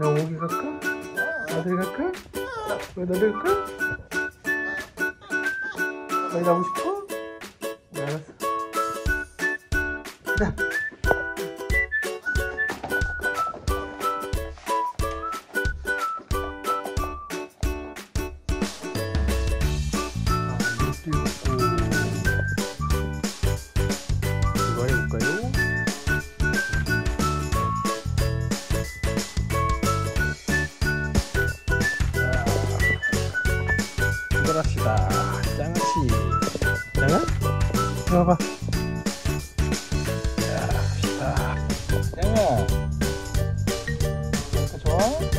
야, 오기 갈까? 아들 갈까? 왜 너들 갈까? 빨리 가고 싶어? 네, 알았어. 가자. 갑시다. 장아씨. 장아? 들어와봐. 자, 갑시다. 장아. 이렇게 좋아?